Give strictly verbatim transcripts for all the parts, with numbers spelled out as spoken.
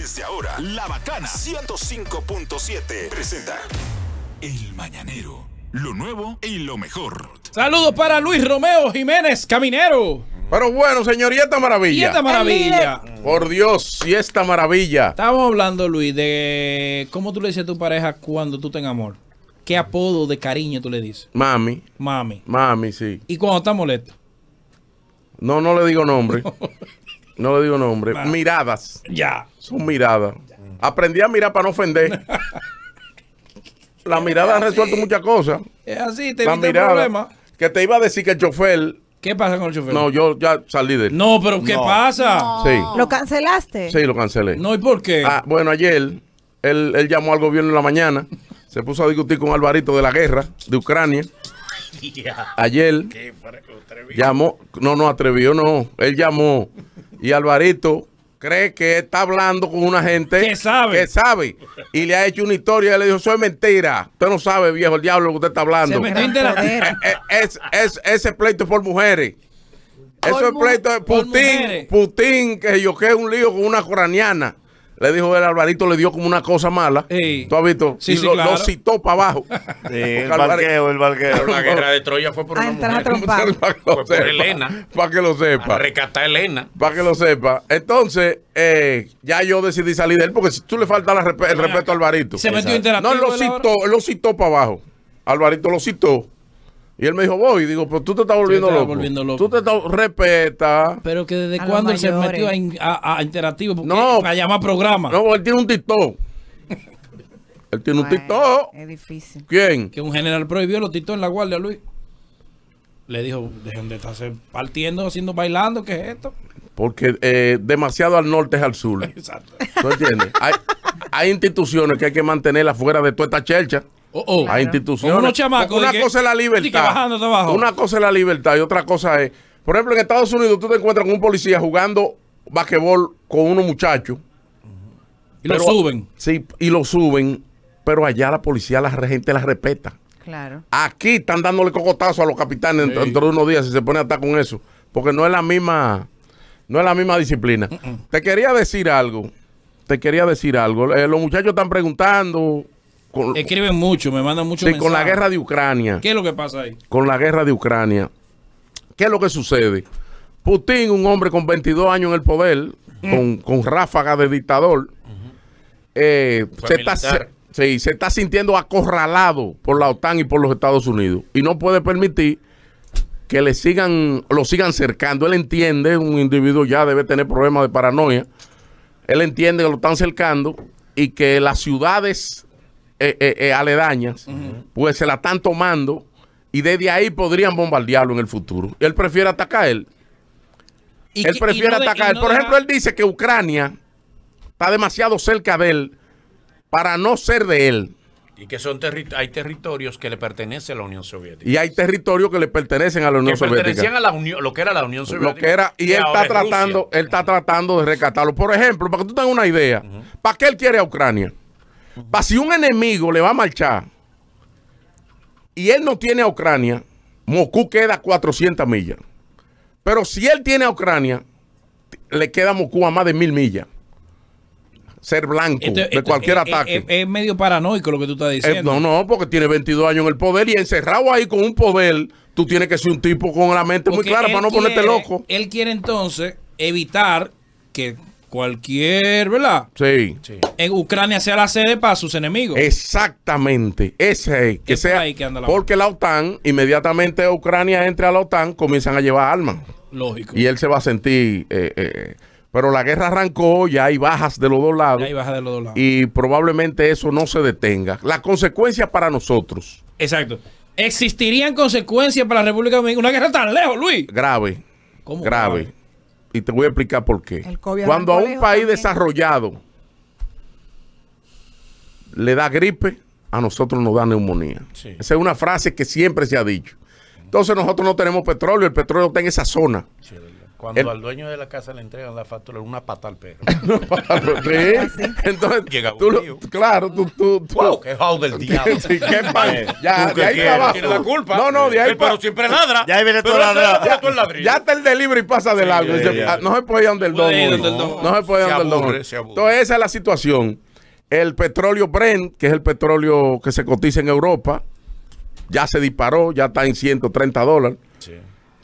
Desde ahora, La Bacana ciento cinco punto siete presenta El Mañanero, lo nuevo y lo mejor. Saludos para Luis Romeo Jiménez Caminero. Pero bueno, señor, y esta maravilla. Y esta maravilla. Por Dios, y esta maravilla. Estábamos hablando, Luis, de cómo tú le dices a tu pareja cuando tú tengas amor. ¿Qué apodo de cariño tú le dices? Mami. Mami. Mami, sí. ¿Y cuando está molesta? No, no le digo nombre. No le digo nombre. Nah. Miradas. Ya. Son miradas. Ya. Aprendí a mirar para no ofender. La mirada ha resuelto muchas cosas. Es así, te evita el problema. Que te iba a decir que el chofer... ¿Qué pasa con el chofer? No, yo ya salí de él. No, pero ¿qué no. pasa? No. Sí. ¿Lo cancelaste? Sí, lo cancelé. No, ¿y por qué? Ah, bueno, ayer él, él llamó al gobierno en la mañana... Se puso a discutir con Alvarito de la guerra de Ucrania. Ayer llamó, no, no atrevió, no. Él llamó y Alvarito cree que está hablando con una gente que sabe. Que sabe. Y le ha hecho una historia y le dijo, eso es mentira. Usted no sabe, viejo, el diablo que usted está hablando. Se me la es, es, es, ese pleito es por mujeres. Eso es pleito de Putin, Putin, que yo que un lío con una ucraniana. Le dijo el Alvarito, le dio como una cosa mala. Ey. ¿Tú has visto? Sí, y sí, lo, claro. Lo citó para abajo. Sí, el barqueo, el barqueo. La guerra de Troya fue por una mujer. Fue por Helena. Para que lo sepa. Recatar a Helena. Para que lo sepa. Entonces, eh, ya yo decidí salir de él, porque si tú le faltas el respeto a Alvarito. Se metió interactivo. No, lo citó, lo citó para abajo. Alvarito lo citó. Y él me dijo, voy. Y digo, pero tú te estás volviendo, te loco. volviendo loco. Tú te estás... Respeta. Pero que desde cuándo él se metió a, in, a, a interactivo. Porque no. Para llamar programa. No, él tiene un TikTok. Él tiene bueno, un TikTok. Es difícil. ¿Quién? Que un general prohibió los TikTok en la guardia, Luis. Le dijo, dejen de estarse partiendo, haciendo, bailando. ¿Qué es esto? Porque eh, demasiado al norte es al sur. Exacto. ¿Tú entiendes? hay, hay instituciones que hay que mantenerlas fuera de toda esta chercha. Oh, oh. Hay instituciones. Unos chamacos, una que, cosa es la libertad. Una cosa es la libertad y otra cosa es. Por ejemplo, en Estados Unidos tú te encuentras con un policía jugando basquetbol con unos muchachos. Y pero, lo suben. Sí, y lo suben. Pero allá la policía, la gente la respeta. Claro. Aquí están dándole cocotazo a los capitanes sí. dentro de unos días si se pone a estar con eso. Porque no es la misma, no es la misma disciplina. Uh -uh. Te quería decir algo. Te quería decir algo. Eh, los muchachos están preguntando. Con, Escriben mucho, me mandan mucho sí, mensajes. Con la guerra de Ucrania. ¿Qué es lo que pasa ahí? Con la guerra de Ucrania. ¿Qué es lo que sucede? Putin, un hombre con veintidós años en el poder, mm. con, con ráfaga de dictador, uh-huh. eh, se, está, se, sí, se está sintiendo acorralado por la OTAN y por los Estados Unidos. Y no puede permitir que le sigan, lo sigan cercando. Él entiende, un individuo ya debe tener problemas de paranoia. Él entiende que lo están cercando y que las ciudades... Eh, eh, eh, aledañas, uh-huh. pues se la están tomando y desde ahí podrían bombardearlo en el futuro. Él prefiere atacar. Él, ¿Y él prefiere y no atacar. De, no por ejemplo, dejar... él dice que Ucrania está demasiado cerca de él para no ser de él. Y que son terri hay territorios que le pertenecen a la Unión Soviética. Y hay territorios que le pertenecen a la Unión que Soviética. Pertenecían a la Unión, lo que era la Unión Soviética. Lo que era, y que él, está tratando, él está tratando de rescatarlo. Por ejemplo, para que tú tengas una idea, uh-huh. ¿para qué él quiere a Ucrania? Para si un enemigo le va a marchar y él no tiene a Ucrania, Moscú queda a cuatrocientas millas. Pero si él tiene a Ucrania, le queda a Moscú a más de mil millas. Ser blanco entonces, de entonces, cualquier es, ataque. Es, es medio paranoico lo que tú estás diciendo. No, no, porque tiene veintidós años en el poder y encerrado ahí con un poder, tú tienes que ser un tipo con la mente porque muy clara para no quiere, ponerte loco. Él quiere entonces evitar que... Cualquier, ¿verdad? Sí. sí. En Ucrania sea la sede para sus enemigos. Exactamente. Ese es. Que es sea, que anda la porque mano. La OTAN, inmediatamente Ucrania entre a la OTAN, comienzan a llevar armas. Lógico. Y él se va a sentir... Eh, eh, pero la guerra arrancó, ya hay bajas de los dos lados. Ya hay bajas de los dos lados. Y probablemente eso no se detenga. Las consecuencias para nosotros. Exacto. ¿Existirían consecuencias para la República Dominicana? Una guerra tan lejos, Luis. Grave. ¿Cómo? Grave. grave? Y te voy a explicar por qué. Cuando a un país desarrollado le da gripe, a nosotros nos da neumonía. Sí. Esa es una frase que siempre se ha dicho. Entonces nosotros no tenemos petróleo, el petróleo está en esa zona. Sí, Cuando el, al dueño de la casa le entregan la factura, una pata al perro. ¿Sí? Entonces, llega tú, claro, tú... tú, tú wow, ¡qué jau del diablo! Sí, qué pan. Ya, de ahí para abajo. Tiene la culpa. No, no, de ahí para... Pero siempre ladra. Ya ahí viene todo ladrado. Ya está el delivery y pasa de largo. No se puede ir donde el don. No se puede ir donde el don. Entonces, esa es la situación. El petróleo Brent, que es el petróleo que se cotiza en Europa, ya se disparó, ya está en ciento treinta dólares. Sí.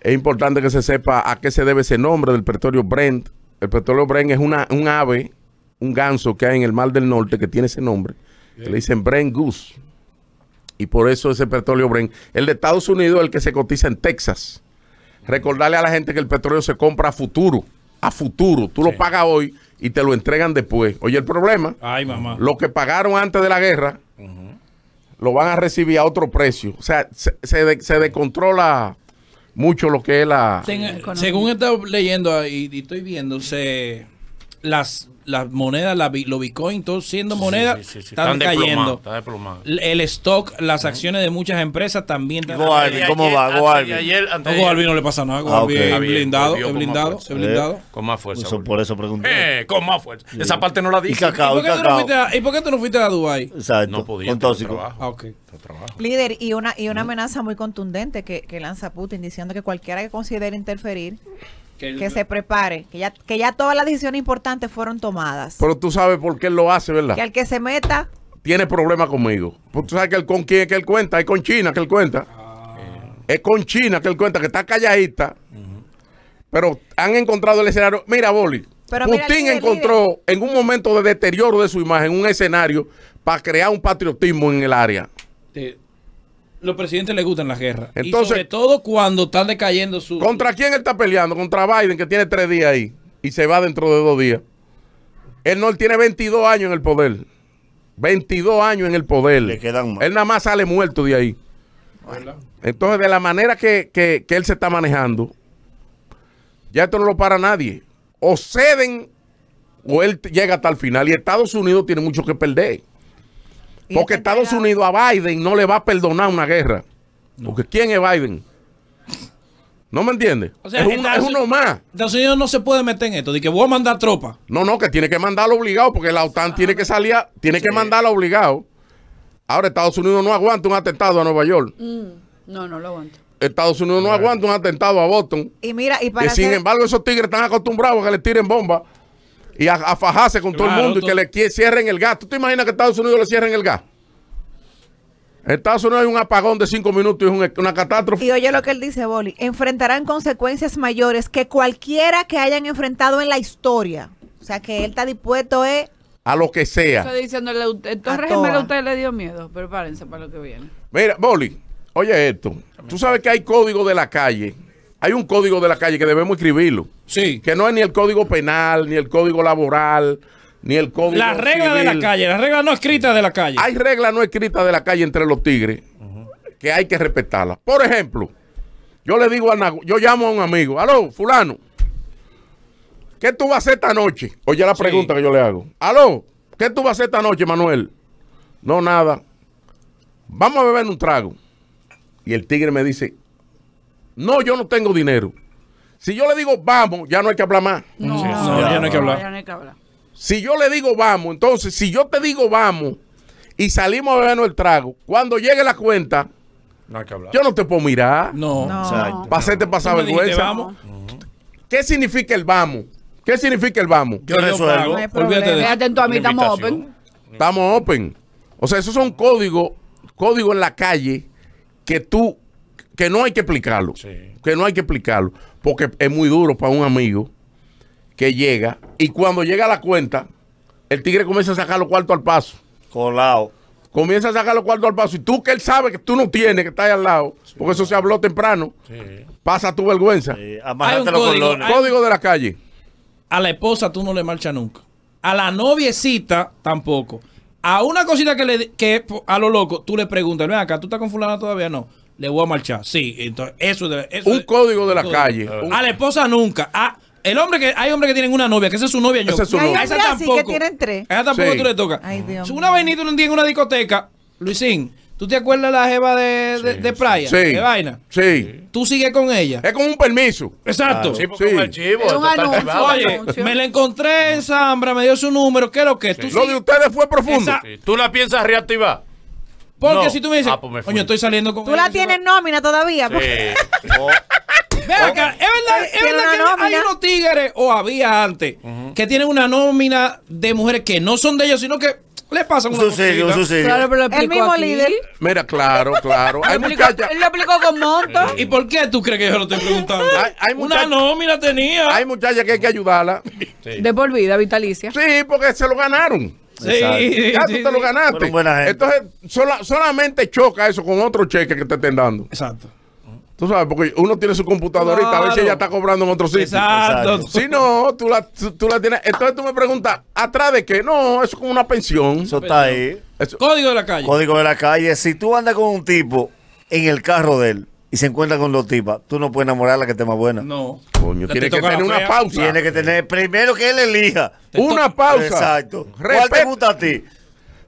Es importante que se sepa a qué se debe ese nombre del petróleo Brent. El petróleo Brent es una, un ave, un ganso que hay en el Mar del Norte que tiene ese nombre. Que le dicen Brent Goose. Y por eso ese petróleo Brent. El de Estados Unidos es el que se cotiza en Texas. Recordarle a la gente que el petróleo se compra a futuro. A futuro. Tú sí. lo pagas hoy y te lo entregan después. Oye, el problema. Ay, mamá. Lo que pagaron antes de la guerra uh-huh. lo van a recibir a otro precio. O sea, se, se, de, se descontrola... mucho lo que es la... Tenga, según he estado leyendo y, y estoy viendo, se, las, las monedas, la, los Bitcoin, todo siendo monedas, sí, sí, sí, sí. están, están cayendo. Diplomado, está el stock, las acciones de muchas empresas también... Goalbi, ¿cómo ayer, va? Goalbi. No, Goalbi no le pasa nada. Goalbi ah, okay. blindado, es blindado, es blindado. Con más fuerza. Eso, por eso pregunté. Eh, con más fuerza. Sí. Esa parte no la dije. ¿Y, cacao, ¿Y, por, qué cacao. No a, ¿y por qué tú no fuiste a Dubái? Exacto. No podía. Con tóxico. Ah, ok. Líder, y una, y una amenaza muy contundente que, que lanza Putin diciendo que cualquiera que considere interferir, que, el, que se prepare, que ya, que ya todas las decisiones importantes fueron tomadas. Pero tú sabes por qué él lo hace, ¿verdad? Que el que se meta... tiene problemas conmigo. Porque tú sabes que él, con quién que él cuenta, es con China que él cuenta. Ah. Es con China que él cuenta, que está calladita. Uh-huh. Pero han encontrado el escenario. Mira, Boli, pero Putin mira, encontró en un momento de deterioro de su imagen un escenario para crear un patriotismo en el área. De, los presidentes les gustan las guerras. Entonces, y sobre todo cuando están decayendo su... ¿Contra quién él está peleando? Contra Biden, que tiene tres días ahí y se va dentro de dos días. Él no él tiene veintidós años en el poder. veintidós años en el poder. Le quedan más. Él nada más sale muerto de ahí. Hola. Entonces, de la manera que, que, que él se está manejando, ya esto no lo para nadie. O ceden o él llega hasta el final. Y Estados Unidos tiene mucho que perder. Porque Estados Unidos a Biden no le va a perdonar una guerra. No. Porque ¿quién es Biden? ¿No me entiendes? O sea, es, un, Estados, es uno más. Estados Unidos no se puede meter en esto, de que voy a mandar tropas. No, no, que tiene que mandarlo obligado, porque la OTAN ah, tiene que salir, tiene sí. que mandarlo obligado. Ahora Estados Unidos no aguanta un atentado a Nueva York. Mm, no, no lo aguanta. Estados Unidos no aguanta un atentado a Boston. Y mira, y para que hacer... sin embargo esos tigres están acostumbrados a que les tiren bombas. Y a, a fajarse con claro, todo el mundo todo. Y que le cierren el gas. ¿Tú te imaginas que Estados Unidos le cierren el gas? En Estados Unidos hay un apagón de cinco minutos y es un, una catástrofe. Y oye lo que él dice, Boli. Enfrentarán consecuencias mayores que cualquiera que hayan enfrentado en la historia. O sea, que él está dispuesto eh, a lo que sea. Estoy diciéndole, entonces a usted le dio miedo. Prepárense para lo que viene. Mira, Boli, oye esto. Tú sabes que hay código de la calle. Hay un código de la calle que debemos escribirlo. Sí. Que no es ni el código penal, ni el código laboral, ni el código La regla civil. de la calle, la regla no escrita de la calle. Hay reglas no escritas de la calle entre los tigres uh-huh. que hay que respetarlas. Por ejemplo, yo le digo a Nago, yo llamo a un amigo, aló, fulano, ¿qué tú vas a hacer esta noche? Oye la pregunta sí. que yo le hago. Aló, ¿qué tú vas a hacer esta noche, Manuel? No, nada. Vamos a beber un trago. Y el tigre me dice... No, yo no tengo dinero. Si yo le digo vamos, ya no hay que hablar más. No, sí, no, ya, ya no hay que hablar. Ya no hay que hablar. Si yo le digo vamos, entonces, si yo te digo vamos y salimos a bebernos el trago, cuando llegue la cuenta, no hay que hablar. Yo no te puedo mirar. No. no. Para hacerte pasar vergüenza. Vamos. ¿Qué significa el vamos? ¿Qué significa el vamos? Yo resuelvo. Olvídate. Atento a mí, estamos open. Estamos open. O sea, esos son códigos, códigos en la calle que tú... Que no hay que explicarlo, sí. que no hay que explicarlo, porque es muy duro para un amigo que llega y cuando llega a la cuenta, el tigre comienza a sacar los cuartos al paso. Colado. Comienza a sacar los cuartos al paso y tú que él sabe que tú no tienes, que está ahí al lado, sí. porque eso se habló temprano, sí. pasa tu vergüenza. Sí. Amárrate los colones. Código de la calle. A la esposa tú no le marchas nunca, a la noviecita tampoco, a una cosita que, le, que a lo loco tú le preguntas, ven acá, ¿tú estás con fulana todavía? No. Le voy a marchar. Sí, entonces eso de eso un de, código de la código. calle. A la esposa nunca. A el hombre que hay hombres que tienen una novia, que esa es su novia yo. Esa es su novia. Esa tampoco. Sí que tienen tres. Esa tampoco sí. tú le tocas. Ay, Dios. Una vainita un día en una discoteca, Luisín, ¿Tú te acuerdas la jeva de, de, sí, de Playa? Sí. ¿De vaina? Sí. ¿Tú sigues con ella? Es con un permiso. Exacto. Claro. Sí, porque sí. Un archivo, es un anuncio. Oye, anuncio. Me la encontré en Zambra, me dio su número, ¿qué es lo que es? Sí. Lo sí. de ustedes fue profundo. Sí. ¿Tú la piensas reactivar? Porque no. Si tú me dices, ah, pues me coño, estoy saliendo con... Tú la tienes en nómina todavía. Sí. Porque... Oh. Ven acá, es verdad, es verdad que nómina? Hay unos tigres, o había antes, uh-huh. que tienen una nómina de mujeres que no son de ellos, sino que... Le pasa una sucedió, sucedió. Claro, pero lo el mismo aquí. Líder. Mira, claro, claro. Hay muchacha... Él lo aplicó con monto. ¿Y por qué tú crees que yo lo estoy preguntando? Hay, hay muchacha... Una nómina tenía. Hay muchachas que hay que ayudarla. Sí. De por vida, vitalicia. Sí, porque se lo ganaron. Sí, sí, ya tú sí, te lo ganaste. Bueno, buena gente. Entonces, sola, solamente choca eso con otro cheque que te estén dando. Exacto. Tú sabes, porque uno tiene su computadora claro. y a veces ella está cobrando en otro sitio. Exacto. Exacto. Si no, tú la, tú la tienes. Entonces tú me preguntas, ¿atrás de qué? No, eso es como una pensión. Eso está ahí. Eso. Código de la calle. Código de la calle. Si tú andas con un tipo en el carro de él y se encuentra con dos tipas, tú no puedes enamorar a la que esté más buena. No. Coño, tiene que tener una pausa. Tiene que tener, primero que él elija. Una pausa. Exacto. ¿Cuál te gusta a ti?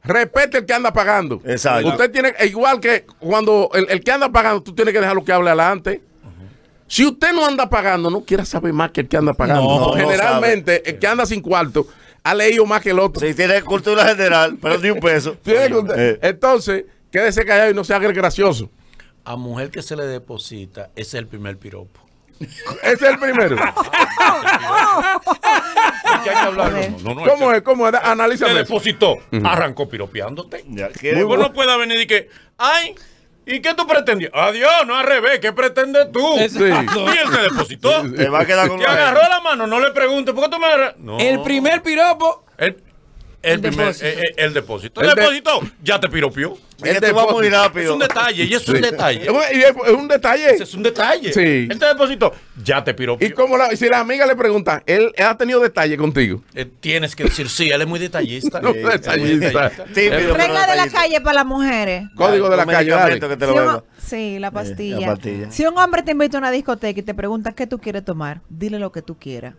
Respete el que anda pagando. Exacto. Usted tiene, igual que cuando el, el que anda pagando, tú tienes que dejarlo que hable adelante. Uh-huh. Si usted no anda pagando, no quiera saber más que el que anda pagando. No, generalmente, no el que anda sin cuarto ha leído más que el otro. Sí, tiene cultura general, pero ni un peso. Entonces, quédese callado y no se haga el gracioso. A mujer que se le deposita, ese es el primer piropo. Es el primero. ¿Qué hay que hablar? No, no, no, ¿Cómo es? ¿Cómo es? Analízame. Te depositó, uh-huh. arrancó piropeándote. Ya, que muy bueno. No pueda venir y que, ay, ¿y qué tú pretendías? Adiós, no al revés, ¿qué pretendes tú? Sí. Y él te depositó. Te va a quedar con te agarró la mano, no le preguntes, ¿por qué tú me agarras? No. El primer piropo. El El, el, primer, depósito. El, el depósito. El, el depósito de... ya te piropió. El te va muy rápido. Es un detalle, y eso sí. es un detalle. Es un detalle. Eso es un detalle. Sí. El te depósito ya te piropió. Y como la, si la amiga le pregunta, ¿él ha tenido detalle contigo? Eh, tienes que decir, sí, él es muy detallista. No, eh, detallista. Regla de la calle para las mujeres. Código de la calle. Que te lo si un, sí, la pastilla. Eh, la pastilla. Si un hombre te invita a una discoteca y te pregunta qué tú quieres tomar, dile lo que tú quieras.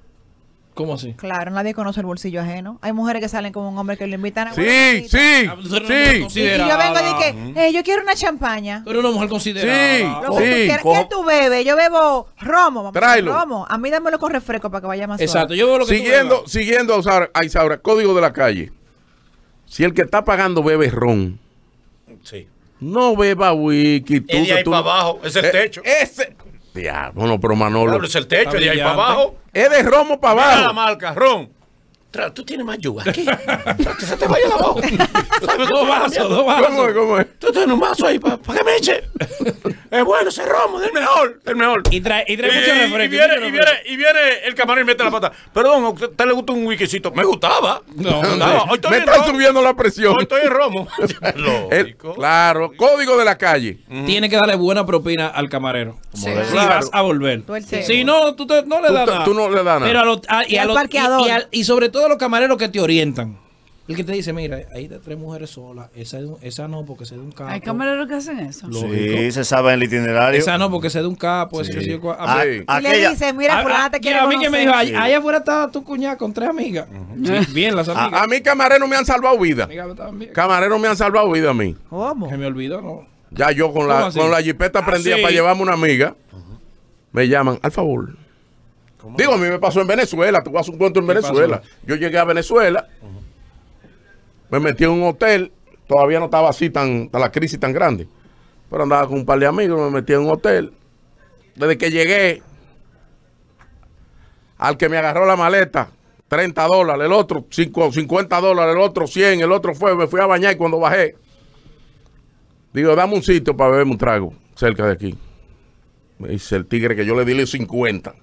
¿Cómo así? Claro, nadie conoce el bolsillo ajeno. Hay mujeres que salen con un hombre que le invitan a... Sí, sí, sí. sí. Y yo vengo y dije, eh, yo quiero una champaña. Pero una mujer considerada. Sí, lo que sí. Tú quieres, ¿qué tú bebes? Yo bebo romo, mamá. Tráelo. Romo. A mí dámelo con refresco para que vaya más suave. Exacto, yo bebo lo que siguiendo, tú siguiendo a Isaura, código de la calle. Si el que está pagando bebe ron. Sí. No beba whisky. Tú, es de ahí tú, para abajo, es el eh, techo. Ese... Ya, bueno, pero Manolo. Claro, es el techo, de ahí para abajo. Es de romo para abajo. Mira la marca, ron. Tú tienes más yuga aquí. Que se te vaya la boca. Dos vasos, dos vasos. ¿Cómo es? ¿Cómo es? Tú tienes un vaso ahí para que me eche. Es bueno ese romo, del mejor, del mejor. Y trae mucho refresco. Y viene el camarón y mete la pata. Perdón, ¿a usted le gusta un whiskycito? Me gustaba. No, no. Me está subiendo la presión. Hoy estoy en romo. Claro, código de la calle. Tiene que darle buena propina al camarero. Si vas a volver. Si no, tú no le das nada. Tú no le das nada. Y al parqueador. Y sobre todo los camareros que te orientan. El que te dice, mira, ahí te tres mujeres solas. Esa, esa no, porque se de un capo. Hay camareros que hacen eso. Lógico. Sí, se sabe en el itinerario. Esa no, porque se de un capo. Sí. Ese, yo, a, a, y aquella, le dice, mira, fulana te quiere a mí conocer. Que me dijo, sí. allá afuera está tu cuñada con tres amigas. Uh-huh. Sí, bien, las amigas. A, a mí camareros me han salvado vida. Camareros me han salvado vida a mí. ¿Cómo? Que me olvidó, no. Ya yo con la, con la jipeta prendida ah, sí. para llevarme una amiga. Uh-huh. Me llaman, al favor. Digo, a mí me pasó en Venezuela. Tú vas a un cuento en Venezuela. Pasó? Yo llegué a Venezuela, uh-huh. me metí en un hotel. Todavía no estaba así tan, tan la crisis tan grande. Pero andaba con un par de amigos, me metí en un hotel. Desde que llegué, al que me agarró la maleta, treinta dólares, el otro cincuenta dólares, el otro cien, el otro fue. Me fui a bañar y cuando bajé, digo, dame un sitio para beberme un trago cerca de aquí. Me dice el tigre que yo le di los cincuenta.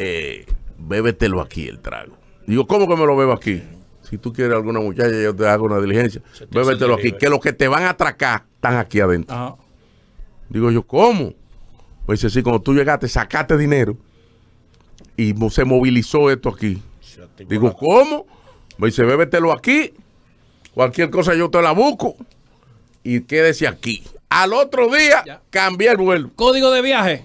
Eh, bébetelo aquí el trago. Digo, ¿cómo que me lo bebo aquí? Si tú quieres alguna muchacha, yo te hago una diligencia. Bébetelo aquí, que los que te van a atracar están aquí adentro. Ajá. Digo yo, ¿cómo? Pues dice, sí, cuando tú llegaste, sacaste dinero y se movilizó esto aquí. Digo, ¿cómo? Me dice, bébetelo aquí, cualquier cosa yo te la busco y quédese aquí. Al otro día, ya. cambié el vuelo. Código de viaje.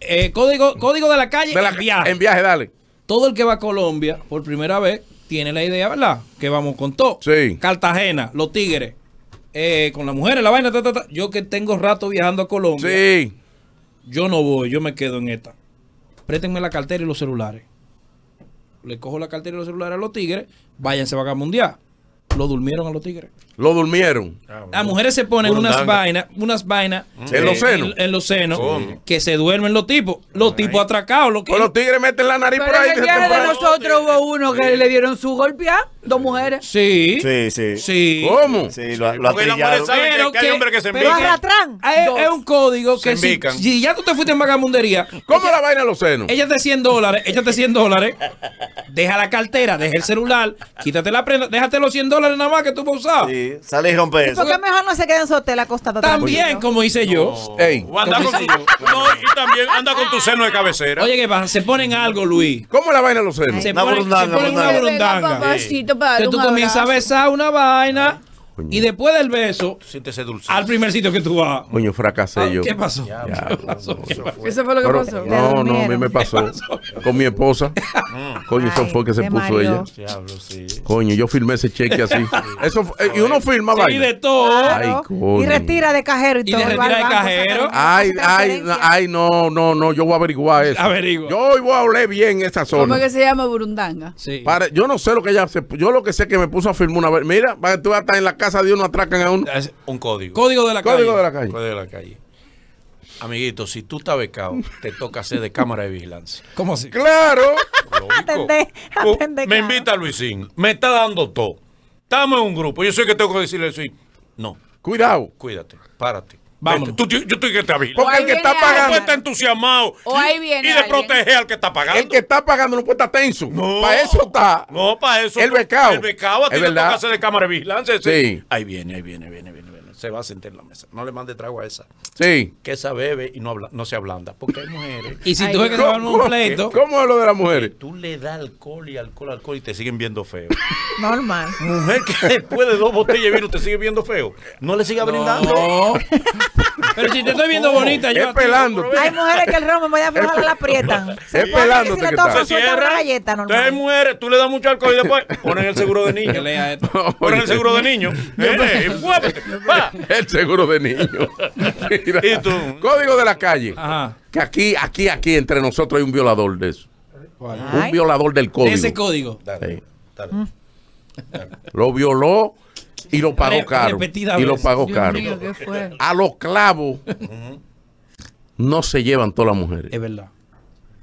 Eh, código, código de la calle de la, en viaje. En viaje, dale. Todo el que va a Colombia por primera vez tiene la idea, ¿verdad? Que vamos con todo. Sí. Cartagena, los tigres. eh, con las mujeres, la vaina, ta, ta, ta. Yo que tengo rato viajando a Colombia, sí. Yo no voy, yo me quedo en esta. Préstenme la cartera y los celulares. Le cojo la cartera y los celulares a los tigres, váyanse a vagamundear. Lo durmieron a los tigres. Lo durmieron. Las mujeres se ponen Burundanga. unas vainas, unas vainas mm. eh, en los senos. En, en los senos mm. que se duermen los tipos. Los right. tipos atracados. Los, los tigres meten la nariz. Pero por ahí. En el viaje de nosotros hubo uno que sí. le dieron su golpear. Dos mujeres. Sí. Sí, sí. sí. ¿Cómo? Sí, lo, lo Porque las mujeres saben pero que, que hay hombres que se embican. Pero arrastrán. Es un código que si, si ya tú te fuiste en vagamundería. ¿Cómo ella, la vaina en los senos? Échate cien dólares. Échate cien dólares. Deja la cartera. Deja el celular. Quítate la prenda. Déjate los cien dólares. Nada más que tú vas a usar. Sí, sale y rompe eso. ¿Y por qué mejor no se queda en su hotel acostado? También, como hice yo. Y también anda con tu seno de cabecera. Oye, ¿qué pasa? Se ponen algo, Luis. ¿Cómo la vaina los senos? Se una ponen, brundanga, se ponen brundanga. una brundanga. Papacito, entonces tú comienzas a besar una vaina. Coño. Y después del beso, siéntese dulce. Al primer sitio que tú vas. Coño, fracasé ah, yo. ¿Qué pasó? Ya, ¿Qué pasó? ¿Qué pasó? Eso fue lo que Pero, pasó. No, no, a mí me pasó. pasó. Con mi esposa. Coño, eso fue que se puso Mario. ella. Diablo, sí. Coño, yo firmé ese cheque así. eso Y uno firma, sí, vaina. Y de todo. Ay, coño. Y retira de cajero y todo. Y de retira de cajero. Ay, ay, ay, no, no, no. Yo voy a averiguar eso. Averigua. Yo hoy voy a oler bien esta zona. ¿Cómo es que se llama Burundanga? Sí. Para, yo no sé lo que ella se... Yo lo que sé que me puso a firmar una vez. Mira, para que tú vas a estar en la casa. Casa de uno atracan a uno. Es un código. Código de la código calle. De la calle. Código de la calle. Amiguito, si tú estás becado, te toca hacer de cámara de vigilancia. ¿Cómo así? ¡Claro! Atendé, atendé, me invita a Luisín. Me está dando todo. Estamos en un grupo. Yo sé que tengo que decirle a Luisín. No. Cuidado. Cuídate. Párate. Vamos. Tú, yo estoy que te aviso. Porque el que está pagando no está entusiasmado. O ahí viene. Y de proteger al que está pagando. El que está pagando no puede estar tenso. No. Para eso está. No, para eso. El becado. El becado. A ti te toca hacer de cámara de vigilancia. Sí. sí. Ahí viene, ahí viene, viene, viene, viene. Se va a sentar en la mesa. No le mande trago a esa. Sí. Que esa bebe y no, habla, no se ablanda. Porque hay mujeres. Y si Ay, tú es que no, no, un pleito. ¿Cómo es lo de las mujeres? Tú le das alcohol y alcohol, alcohol y te siguen viendo feo. Normal. Mujer que después de dos botellas de vino te sigue viendo feo. No le siga no. brindando. No. Pero si te estoy viendo bonita, yo. Es pelando. Hay mujeres que el romo me voy a aflojar la aprietan. Es pelando. Si le toca una galleta, normal. Entonces, mujeres, tú le das mucho alcohol y después ponen el seguro de niño. Ponen el seguro de niño. El seguro de niño. Mira, ¿y tú? Código de la calle. Ajá. Que aquí, aquí, aquí entre nosotros hay un violador de eso. ¿Cuál? Un Ay. violador del código. Ese código. Dale, sí. dale, mm. dale. Lo violó y lo pagó caro. Repetida y vez. lo pagó Dios caro. Mío, ¿qué fue? A los clavos no se llevan todas las mujeres. Es verdad.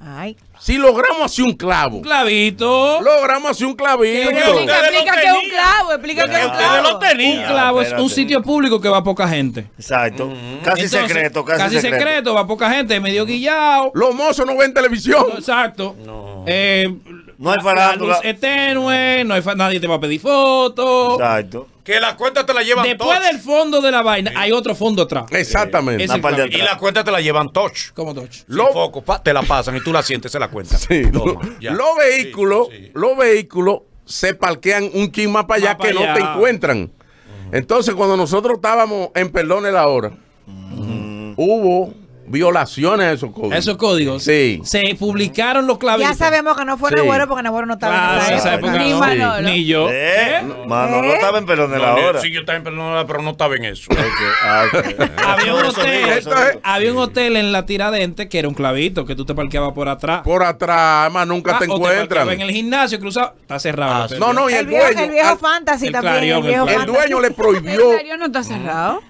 Ay. Si logramos hacer un clavo. Un clavito. Logramos hacer un clavito. Explica que es un clavo. Explica que es un clavo. Un clavo es un sitio público que va a poca gente. Exacto. Mm-hmm. Casi Entonces, secreto. Casi, casi secreto. secreto. Va a poca gente. Medio guillado. Los mozos no ven televisión. Exacto. No. Eh, no hay farándula. Es tenue. No hay fa nadie te va a pedir fotos. Exacto. Que las cuentas te la llevan touch. Después del fondo de la vaina, sí. hay otro fondo atrás. Exactamente. La atrás. Y las cuentas te la llevan touch. ¿Cómo touch? Los focos te la pasan y tú la sientes, se la cuentas. Sí. Toma, los vehículos, sí, sí. los vehículos se parquean un chin más para allá más que para no allá. te encuentran. Uh-huh. Entonces, cuando nosotros estábamos en Perdone la Hora, uh-huh. hubo violaciones a esos códigos. Esos códigos. Sí. Se publicaron los clavitos. Ya sabemos que no fue Nagüero sí. porque Nagüero no estaba claro, en esa época. Ni no. Manolo. Ni yo. ¿Eh? No, Manolo ¿Eh? estaba en Perdón de no, la Hora. Sí, yo estaba en Perdón de la Hora, pero no estaba en eso. Okay. Ah, okay. había un hotel, eso, eso, eso. había un hotel en la Tiradentes que era un clavito que tú te parqueabas por atrás. Por atrás, más nunca ah, te encuentran. Te en el gimnasio cruzado, está cerrado. Ah, no, no, y el, el dueño. Viejo, el viejo al, fantasy el también. Clarion, el, viejo el, fantasy. el dueño le prohibió. ¿El Clarion no está cerrado?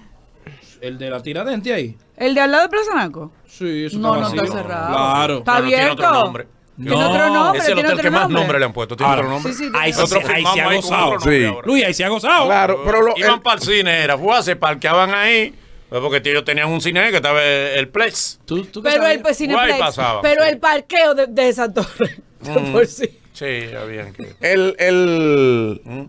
El de la Tiradentes ahí. ¿El de al lado de Plaza Naco? Sí, eso no, no está cerrado. Claro. ¿Está abierto? Tiene otro nombre. ¿Tiene no, otro nombre? Es el hotel que más nombre le han puesto. Tiene Ahora, otro nombre. Sí, sí, ahí, otro se, ahí se ha gozado. Sí. Luis, ahí se ha gozado. Claro, pero lo, Iban el... para el cine, era. Fue, se parqueaban ahí. Porque ellos tenían un cine que estaba el Plex. ¿Tú, tú pero sabías? el pues, cine Plex. Pasaba, pero sí. el parqueo de, de esa torre. Mm, por sí. Sí, ya bien. Que... El, el... ¿Mm?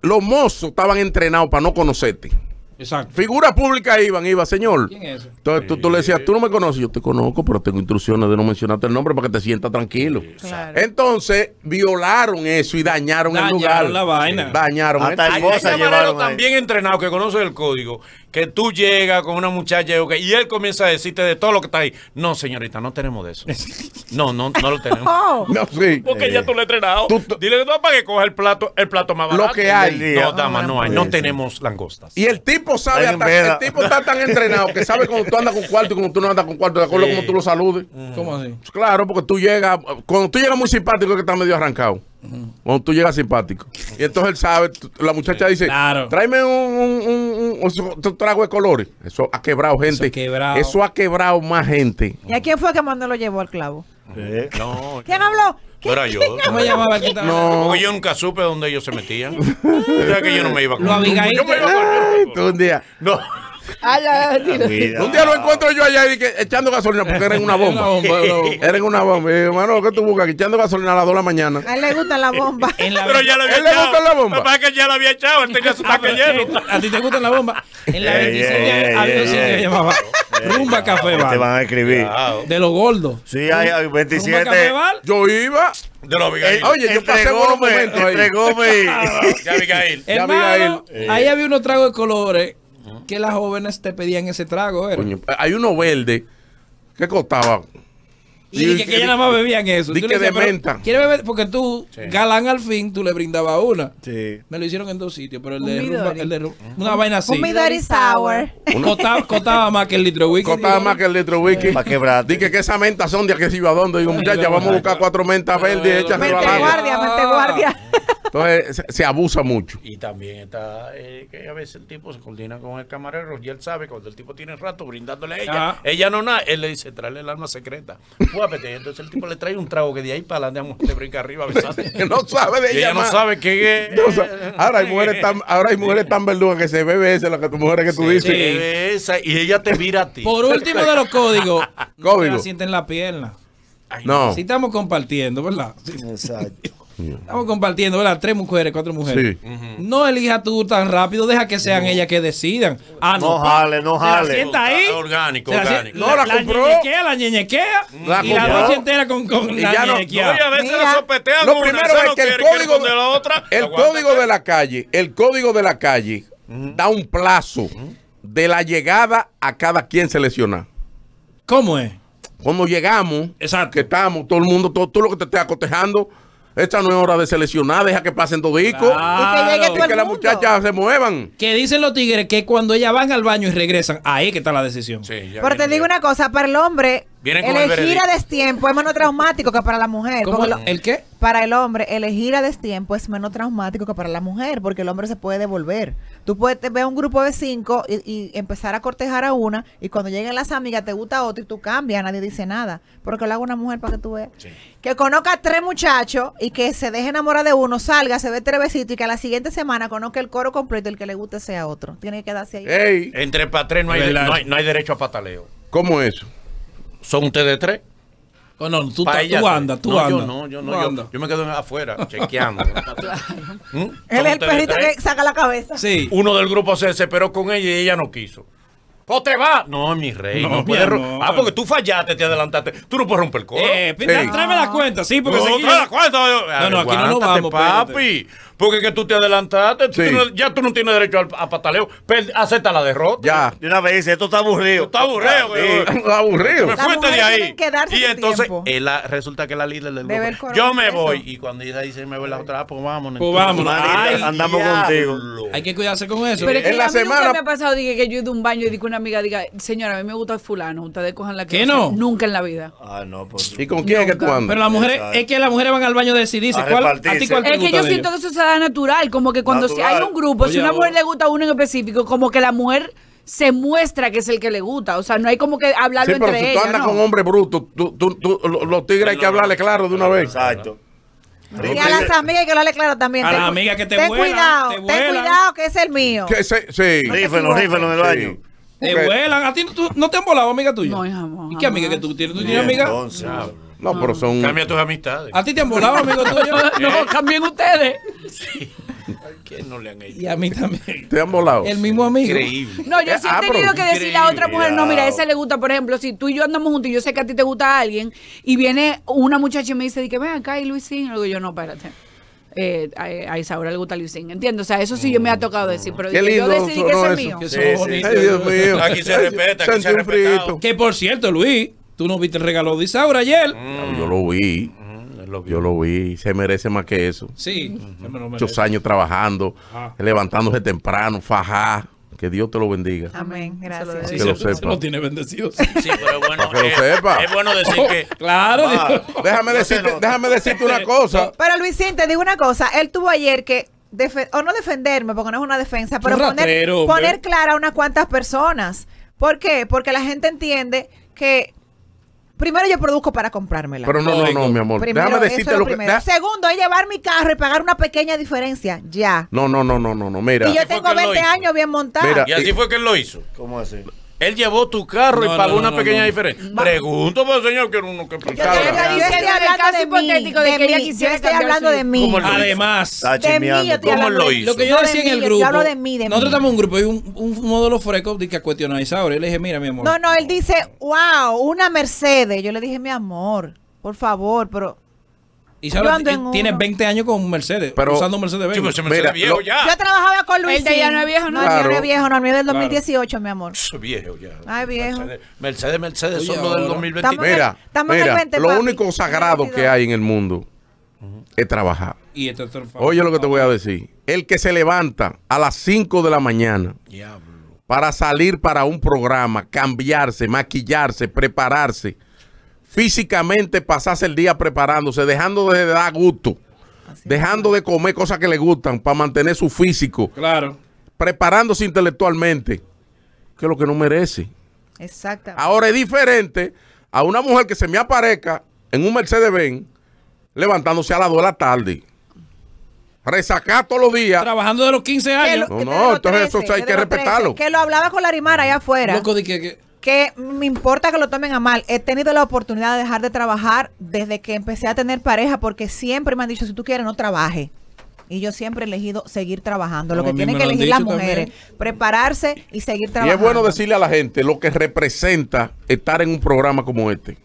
Los mozos estaban entrenados para no conocerte. Exacto. Figura pública iban, iba, señor. ¿Quién es? Entonces sí. tú, tú le decías, tú no me conoces. Yo te conozco, pero tengo instrucciones de no mencionarte el nombre para que te sientas tranquilo. Exacto. Entonces, violaron eso y dañaron, dañaron el lugar. Dañaron la vaina. Dañaron. Hasta el cosa llevaron también entrenado que conoce el código. Que tú llegas con una muchacha y él comienza a decirte de todo lo que está ahí. No, señorita, no tenemos de eso. No, no, no lo tenemos. no, no, sí. Porque eh. ya tú lo has entrenado. Tú, tú, Dile que tú para que coja el plato, el plato más barato. Lo que hay. No, dama, no hay. No tenemos langostas. Y el tipo tipo sabe, hasta, el tipo está tan entrenado que sabe cuando tú andas con cuarto y cuando tú no andas con cuarto, de acuerdo sí. como tú lo saludes. Uh-huh. ¿Cómo así? Claro, porque tú llegas, cuando tú llegas muy simpático es que estás medio arrancado. Uh-huh. Cuando tú llegas simpático. Y entonces él sabe, la muchacha dice, claro. tráeme un, un, un, un trago de colores. Eso ha quebrado gente. Eso, quebrado. Eso ha quebrado más gente. ¿Y a quién fue que mandó lo llevó al clavo? ¿Eh? No, ¿quién habló? No era yo. ¿Cómo llamaba el que estaba? No. Porque yo nunca supe dónde ellos se metían. O sea que yo no me iba con los Abigail. Yo me iba con los. Un día. No. Un día lo encuentro yo allá echando gasolina porque era en una bomba. Era en una bomba. Hermano, ¿qué tú buscas? Echando gasolina a las dos de la mañana. A él le gusta la bomba. Pero ya le gusta la bomba. Papá que ya la había echado. Él tenía su taque lleno. A ti te gusta la bomba. En la veintiséis llamaba Rumba Café Bar. Te van a escribir. De los gordos. Sí, hay veintisiete. Yo iba. De los Abigail. Oye, yo pasé buenos momentos ahí. Entre Gómez y Abigail. Hermano, ahí había unos tragos de colores. Que las jóvenes te pedían ese trago, ¿eh? Coño, hay uno verde que costaba. Y, y que, que ellas nada más bebían eso. Dice que de menta. ¿Quieres beber? Porque tú, sí. galán al fin, tú le brindabas una. Sí. Me lo hicieron en dos sitios, pero el de, rumba, el de rumba, una vaina así. Un Midori Sour. Costaba, costaba más que el litro whisky. Costaba más que el litro whisky. Para quebrar. Dice que esas mentas son de aquí se iba a dónde. Digo, muchacha, vamos a buscar cuatro mentas verdes hechas de la Mente guardia, mente guardia. Entonces se, se abusa mucho. Y también está eh, que a veces el tipo se coordina con el camarero y él sabe cuando el tipo tiene rato brindándole a ella. Ah. Ella no nada, él le dice, tráele el alma secreta. Entonces el tipo le trae un trago que de ahí para adelante te brinca arriba besándote. No sabe de ella. Ella no sabe qué es. No sabe. Ahora hay mujeres tan, ahora hay mujeres tan verdugas que se bebe esa, la que tu mujer que tú dices. Se bebe esa y ella te mira a ti. Por último de los códigos, no te la sienten en la pierna. Ay, no. Sí estamos compartiendo, ¿verdad? Sí. Exacto. Estamos compartiendo, ¿verdad? Tres mujeres, cuatro mujeres. Sí. Uh-huh. No elijas tú tan rápido, deja que sean no. ellas que decidan. Ah, no, no jale, no jale. Se la sienta ahí. Orgánico, orgánico. La, no, la, la compró. Ñeñequea, la ñeñequea. La y compró. La noche entera con, con la no, ñeñequea. No, a veces la sopetean. Lo primero es que el código de la otra. El código de la calle, el código de la calle uh-huh. da un plazo uh-huh. de la llegada a cada quien seleccionar. ¿Cómo es? Cuando llegamos, exacto. que estamos, todo el mundo, todo, todo lo que te esté acotejando. Esta no es hora de seleccionar, deja que pasen dos discos. Claro. Y que, llegue y que las muchachas se muevan. Que dicen los tigres que cuando ellas van al baño y regresan, ahí que está la decisión. Sí, pero te digo una cosa, para el hombre, elegir a destiempo es menos traumático que para la mujer. ¿El, ¿El qué? Para el hombre, elegir a destiempo es menos traumático que para la mujer, porque el hombre se puede devolver. Tú puedes ver un grupo de cinco y, y empezar a cortejar a una, y cuando lleguen las amigas te gusta otro y tú cambias, nadie dice nada. Porque lo haga una mujer para que tú veas. Sí. Que conozca a tres muchachos y que se deje enamorar de uno, salga, se ve tres besitos y que a la siguiente semana conozca el coro completo y el que le guste sea otro. Tiene que quedarse ahí. Ey, entre para tres no hay, no, hay, no hay derecho a pataleo. ¿Cómo eso? ¿Son ustedes tres? Oh, no, tú, ta, ella, tú andas, tú no, andas. Yo no, yo no, yo, yo me quedo afuera chequeando. ¿Mm? Él es el perrito tres? Que saca la cabeza. Sí. Uno del grupo se desesperó con ella y ella no quiso. ¿O te va? No, mi rey. No, no puedes no. Ah, porque tú fallaste, te adelantaste. Tú no puedes romper el coro. Eh, pinta, sí. tráeme la cuenta, sí, porque no, seguí... la cuenta. No, no, aquí no nos vamos, papi. Pérate. Porque que tú te adelantaste. Sí. Tú no, ya tú no tienes derecho a, a pataleo. Per, acepta la derrota. Ya. De una vez dice, esto está aburrido. Esto está aburrido, güey. Sí. Está aburrido. Me fuiste de ahí. Y entonces, él, resulta que la líder del grupo. Yo me voy. Y cuando ella dice, me voy la otra, pues vámonos. Pues vámonos. Andamos contigo. Hay que cuidarse con eso. Pero en la semana me ha pasado, dije que yo he ido a un baño y digo una amiga diga, señora, a mí me gusta el fulano, ustedes cojan la que ¿Qué no? Nunca en la vida. Ah, no, pues. ¿Y con quién es que tú andas? Pero las mujeres, es que las mujeres van al baño a decidirse. A cuál, a ti cuál te es gusta que yo siento ellos. Que eso se da natural, como que cuando natural. Hay un grupo, oye, si una mujer le gusta a uno en específico, como que la mujer se muestra que es el que le gusta. O sea, no hay como que hablarlo sí, pero entre si ellas. Tú andas ¿no? con hombres brutos, tú, tú, tú, los tigres no, hay que no, hablarle claro de una no, vez. Exacto. Y a las amigas hay que hablarle claro también. A las amigas que te vuelan. Ten cuidado, te vuelan. Ten cuidado que es el mío. Que se, sí. Rífenlo, rífenlo en el baño. Sí. Te okay. vuelan. ¿A ti tú, no te han volado, amiga tuya? No, jamás. ¿Y qué amiga que tú tienes? ¿Tú tienes amiga? Entonces, no, no, pero son... Cambia tus amistades. ¿A ti te han volado, amigo tuyo? No, cambien ustedes. Sí. ¿Quién no le han hecho? Y a mí también. ¿Te han volado? El mismo amigo. Increíble. No, yo sí he tenido que decirle a otra mujer, no, mira, a ese le gusta, por ejemplo, si tú y yo andamos juntos y yo sé que a ti te gusta a alguien y viene una muchacha y me dice, ven acá y Luisín, y luego yo, no, espérate. Eh, a, a Isaura le gusta Luisín, entiendo, o sea, eso sí yo me ha tocado decir, pero lindo, yo decidí que eso es mío. Sí, sí. Ay, Dios mío. Aquí se respeta, aquí se ha respetado. Que por cierto, Luis, tú no viste el regalo de Isaura ayer. Mm. Yo lo vi. Yo lo vi, se merece más que eso. Sí, uh-huh. Muchos años trabajando, ah. levantándose temprano, fajá. que Dios te lo bendiga. Amén, gracias. Sí, que lo sepa. Se lo tiene bendecido. Sí, pero bueno, que es, lo sepa. Es bueno decir oh, que... Claro. Va, déjame, decirte, déjame decirte una cosa. Pero Luisín, te digo una cosa. Él tuvo ayer que... o no defenderme, porque no es una defensa, pero ratero, poner, poner clara a unas cuantas personas. ¿Por qué? Porque la gente entiende que... Primero, yo produzco para comprármela. Pero no, no, no, mi amor. Primero, déjame decirte lo que... Deja... Segundo, es llevar mi carro y pagar una pequeña diferencia. Ya. No, no, no, no, no, no. Mira. Y yo tengo veinte años bien montado. Mira, y así eh... fue que él lo hizo. ¿Cómo así? Él llevó tu carro no, y pagó no, no, una no, pequeña no. diferencia. Va. Pregunto, pues, señor, que uno que... Yo, yo, yo, yo estoy hablando de hipotético de, de que ella quisiera... Yo estoy hablando de mí. Además. De mí yo estoy hablando de mí. Lo que yo decía en el grupo... Yo hablo de mí, de mí. Nosotros estamos en un grupo y un, un modelo freco que a cuestionador. Él le dije, mira, mi amor. No, no, él dice, wow, una Mercedes. Yo le dije, mi amor, por favor, pero... Y sabes, tiene veinte años con Mercedes, pero, usando Mercedes Benz. Sí, Mercedes viejo ya. Yo trabajaba con Luis. El de ya no es viejo, no, claro. El de ya no es viejo, no, el mío del dos mil dieciocho, claro. Mi amor. Es viejo ya. Ay, viejo. Mercedes, Mercedes, oye, son los del dos mil veintitrés. Mira, mira veinte, lo papi. Único sagrado que hay en el mundo uh-huh. es trabajar. Y este es oye lo que te voy a decir. El que se levanta a las cinco de la mañana Diablo. Para salir para un programa, cambiarse, maquillarse, prepararse, físicamente pasarse el día preparándose, dejando de dar gusto, así dejando es. De comer cosas que le gustan para mantener su físico, claro, preparándose intelectualmente, que es lo que no merece. Exactamente. Ahora es diferente a una mujer que se me aparezca en un Mercedes-Benz levantándose a las dos de la tarde. Resacá todos los días. Trabajando de los quince años. Lo, no, no, entonces trece, eso hay que respetarlo. trece, que lo hablaba con Larimara allá afuera. Loco de que... que... que me importa que lo tomen a mal. He tenido la oportunidad de dejar de trabajar desde que empecé a tener pareja porque siempre me han dicho, si tú quieres, no trabajes. Y yo siempre he elegido seguir trabajando. Como lo que tienen que elegir las mujeres, también. Prepararse y seguir trabajando. Y es bueno decirle a la gente lo que representa estar en un programa como este.